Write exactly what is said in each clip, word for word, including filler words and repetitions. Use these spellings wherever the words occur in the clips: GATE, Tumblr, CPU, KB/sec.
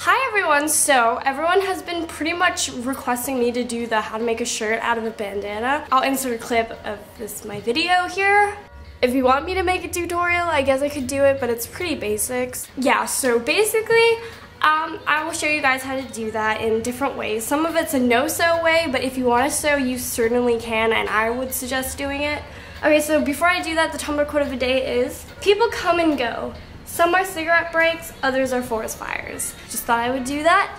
Hi everyone, so everyone has been pretty much requesting me to do the how to make a shirt out of a bandana. I'll insert a clip of this my video here. If you want me to make a tutorial, I guess I could do it, but it's pretty basics. Yeah, so basically, um, I will show you guys how to do that in different ways. Some of it's a no-sew way, but if you want to sew, you certainly can, and I would suggest doing it. Okay, so before I do that, the Tumblr quote of the day is, "People come and go. Some are cigarette breaks, others are forest fires." Just thought I would do that.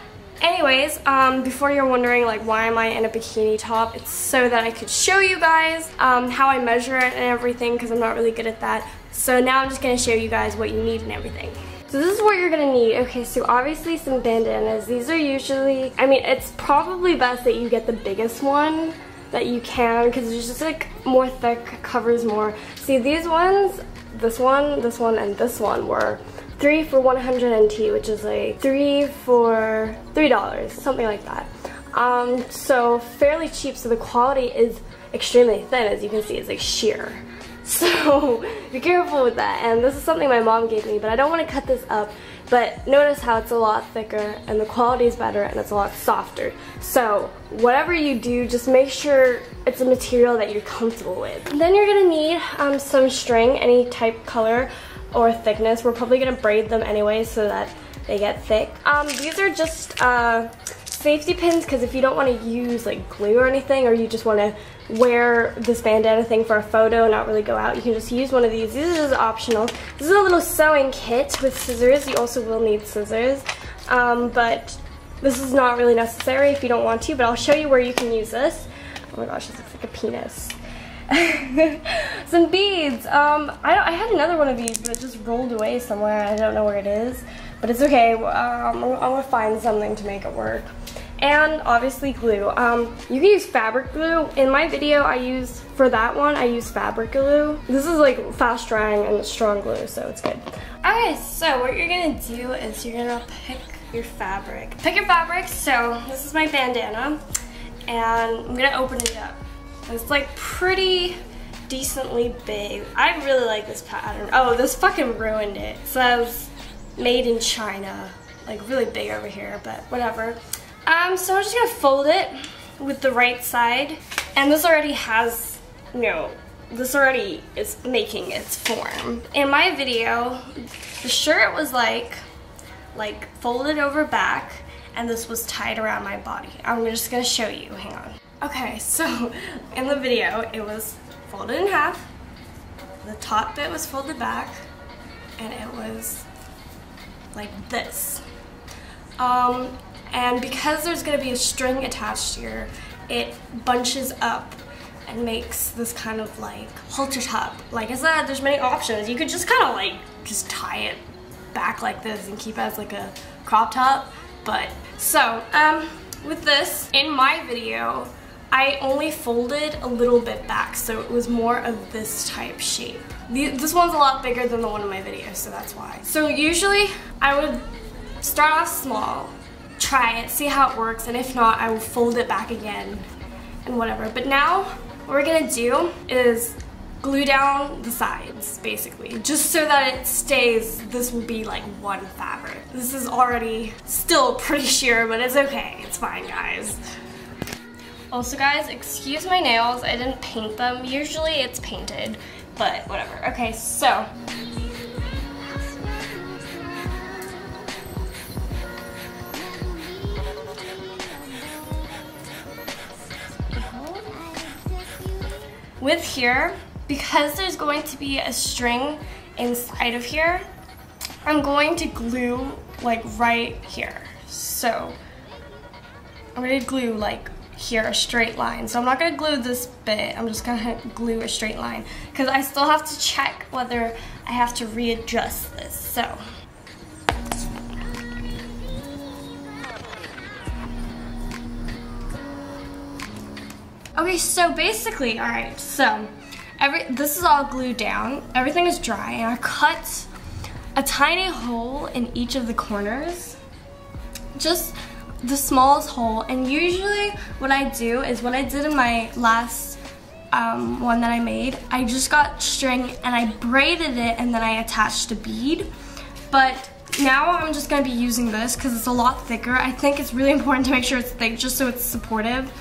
Anyways, um, before you're wondering like why am I in a bikini top, it's so that I could show you guys um, how I measure it and everything, because I'm not really good at that. So now I'm just going to show you guys what you need and everything. So this is what you're going to need. Okay, so obviously some bandanas. These are usually, I mean, it's probably best that you get the biggest one that you can, because it's just like more thick, covers more. See these ones? This one, this one, and this one were three for one hundred N T, which is like three for three dollars, something like that. Um, so fairly cheap. So the quality is extremely thin, as you can see. It's like sheer. So be careful with that. And this is something my mom gave me, but I don't want to cut this up. But notice how it's a lot thicker, and the quality is better, and it's a lot softer. So whatever you do, just make sure it's a material that you're comfortable with. And then you're gonna need um, some string, any type, color, or thickness. We're probably gonna braid them anyway so that they get thick. Um, these are just uh, safety pins, because if you don't want to use like glue or anything, or you just want to wear this bandana thing for a photo and not really go out, you can just use one of these. These is optional. This is a little sewing kit with scissors. You also will need scissors, um, but this is not really necessary if you don't want to, but I'll show you where you can use this. Oh my gosh, this looks like a penis. Some beads. Um, I, don't, I had another one of these, but it just rolled away somewhere. I don't know where it is, but it's okay. Um, I'm gonna find something to make it work. And obviously glue. Um, you can use fabric glue. In my video I use, for that one, I use fabric glue. This is like fast drying and it's strong glue, so it's good. Okay, so what you're gonna do is you're gonna pick your fabric. Pick your fabric, so this is my bandana, and I'm gonna open it up. It's like pretty decently big. I really like this pattern. Oh, this fucking ruined it. It says made in China. Like really big over here, but whatever. Um, so I'm just gonna fold it with the right side, and this already has, you know, this already is making its form. In my video, the shirt was like, like folded over back, and this was tied around my body. I'm just gonna show you, hang on. Okay, so in the video, it was folded in half, the top bit was folded back, and it was like this. Um, And because there's going to be a string attached here, it bunches up and makes this kind of like halter top. Like I said, there's many options. You could just kind of like just tie it back like this and keep it as like a crop top. But so um, with this, in my video, I only folded a little bit back, so it was more of this type shape. This one's a lot bigger than the one in my video, so that's why. So usually I would start off small. Try it, see how it works, and if not, I will fold it back again and whatever. But now, what we're gonna do is glue down the sides, basically, just so that it stays. This will be like one fabric. This is already still pretty sheer, but it's okay. It's fine, guys. Also, guys, excuse my nails. I didn't paint them. Usually it's painted, but whatever. Okay, so. With here, because there's going to be a string inside of here, I'm going to glue like right here. So I'm going to glue like here, a straight line. So I'm not going to glue this bit, I'm just going to glue a straight line, because I still have to check whether I have to readjust this. So. Okay, so basically, all right, so every this is all glued down. Everything is dry, and I cut a tiny hole in each of the corners, just the smallest hole. And usually what I do is what I did in my last um, one that I made, I just got string and I braided it, and then I attached a bead. But Now I'm just gonna be using this because it's a lot thicker. I think it's really important to make sure it's thick just so it's supportive.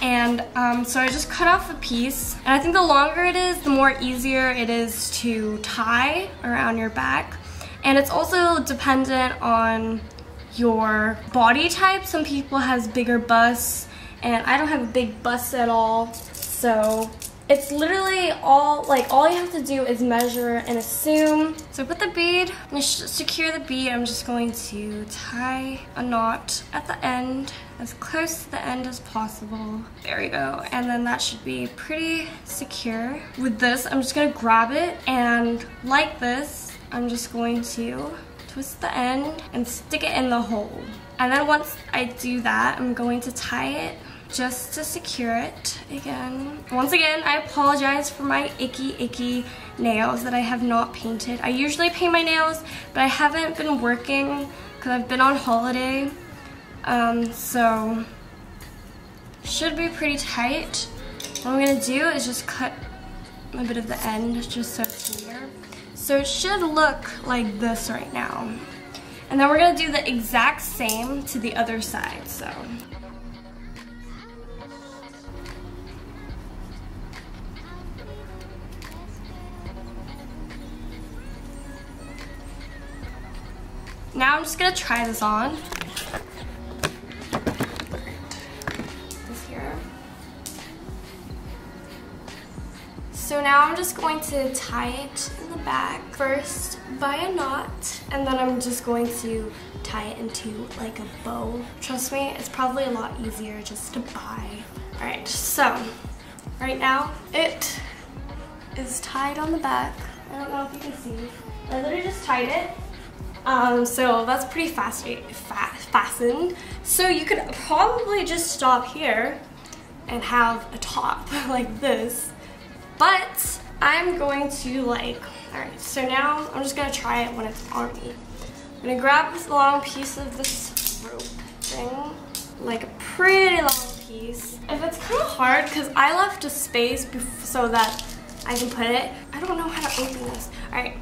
And um, so I just cut off a piece. And I think the longer it is, the more easier it is to tie around your back. And it's also dependent on your body type. Some people have bigger busts, and I don't have a big bust at all. So it's literally all, like all you have to do is measure and assume. So put the bead, I'm gonna secure the bead. I'm just going to tie a knot at the end, as close to the end as possible. There we go. And then that should be pretty secure. With this, I'm just gonna grab it, and like this, I'm just going to twist the end and stick it in the hole. And then once I do that, I'm going to tie it just to secure it again. Once again, I apologize for my icky, icky nails that I have not painted. I usually paint my nails, but I haven't been working because I've been on holiday. Um, so, should be pretty tight. What I'm gonna do is just cut a bit of the end just so it's neater. So it should look like this right now. And then we're gonna do the exact same to the other side, so. Now I'm just gonna try this on. So now I'm just going to tie it in the back first by a knot, and then I'm just going to tie it into like a bow. Trust me, it's probably a lot easier just to buy. All right, so right now it is tied on the back. I don't know if you can see. I literally just tied it. Um, so that's pretty fast, fast fastened. So you could probably just stop here and have a top like this. But I'm going to like, all right, so now I'm just gonna try it when it's on me. I'm gonna grab this long piece of this rope thing, like a pretty long piece. If it's kind of hard, because I left a space so that I can put it. I don't know how to open this. All right,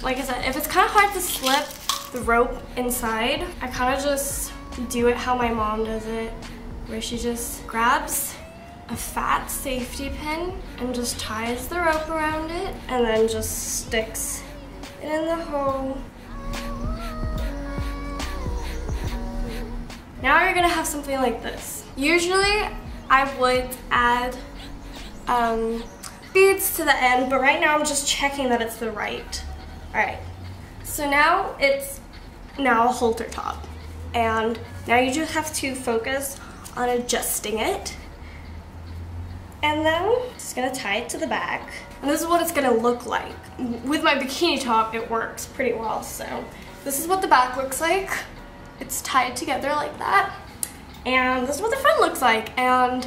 like I said, if it's kind of hard to slip the rope inside, I kind of just do it how my mom does it, where she just grabs a fat safety pin and just ties the rope around it and then just sticks it in the hole. Now you're gonna have something like this. Usually I would add um, beads to the end, but right now I'm just checking that it's the right. All right, so now it's now a halter top, and now you just have to focus on adjusting it. And then I'm just gonna tie it to the back. And this is what it's gonna look like. With my bikini top, it works pretty well, so. This is what the back looks like. It's tied together like that. And this is what the front looks like. And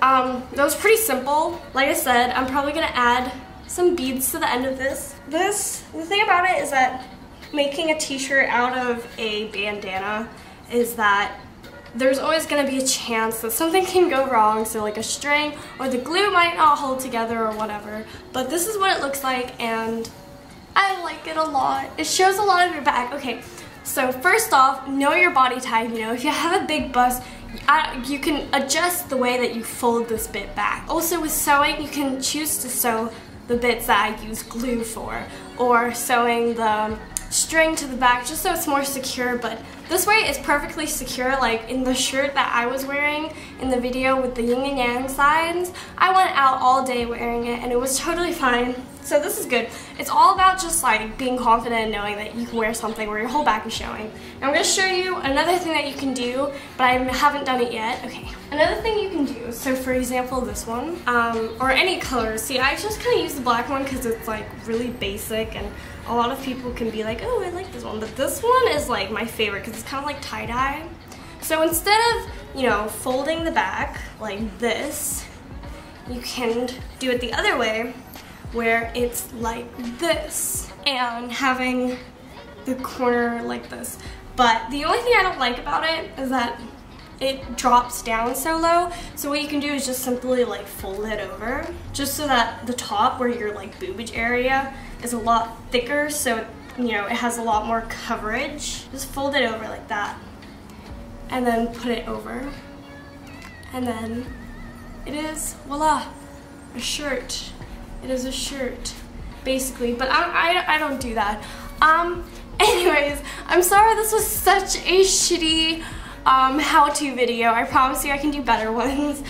um, that was pretty simple. Like I said, I'm probably gonna add some beads to the end of this. This, the thing about it is that making a t-shirt out of a bandana is that there's always gonna be a chance that something can go wrong, so like a string or the glue might not hold together or whatever, but this is what it looks like, and I like it a lot. It shows a lot of your back. Okay, so first off, know your body type. You know, if you have a big bust, I, you can adjust the way that you fold this bit back. Also with sewing, you can choose to sew the bits that I use glue for, or sewing the string to the back just so it's more secure, but this way it's perfectly secure. Like in the shirt that I was wearing in the video with the yin and yang signs, I went out all day wearing it and it was totally fine. So this is good. It's all about just like being confident and knowing that you can wear something where your whole back is showing. And I'm going to show you another thing that you can do, but I haven't done it yet. Okay, another thing you can do, so for example this one, um, or any color. See, I just kind of use the black one because it's like really basic and a lot of people can be like, oh, I like this one. But this one is like my favorite because it's kind of like tie-dye. So instead of, you know, folding the back like this, you can do it the other way, where it's like this and having the corner like this. But the only thing I don't like about it is that it drops down so low. So what you can do is just simply like fold it over just so that the top where your like boobage area is a lot thicker, so you know, it has a lot more coverage. Just fold it over like that and then put it over. And then it is, voila, a shirt. It is a shirt, basically, but I, I, I don't do that. Um, anyways, I'm sorry this was such a shitty um, how-to video. I promise you I can do better ones,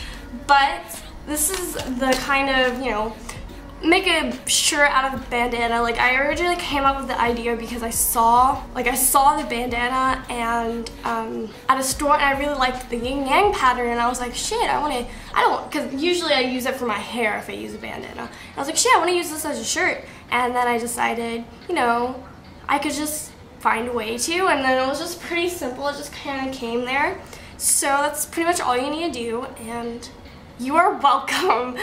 but this is the kind of, you know, make a shirt out of bandana. Like, I originally came up with the idea because I saw, like I saw the bandana and um, at a store, and I really liked the yin yang pattern, and I was like, shit, I want to, I don't, because usually I use it for my hair if I use a bandana. And I was like, shit, I want to use this as a shirt. And then I decided, you know, I could just find a way to, and then it was just pretty simple. It just kind of came there. So that's pretty much all you need to do, and you are welcome.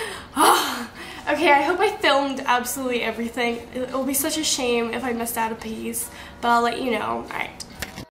Okay, I hope I filmed absolutely everything. It'll be such a shame if I missed out a piece, but I'll let you know. All right.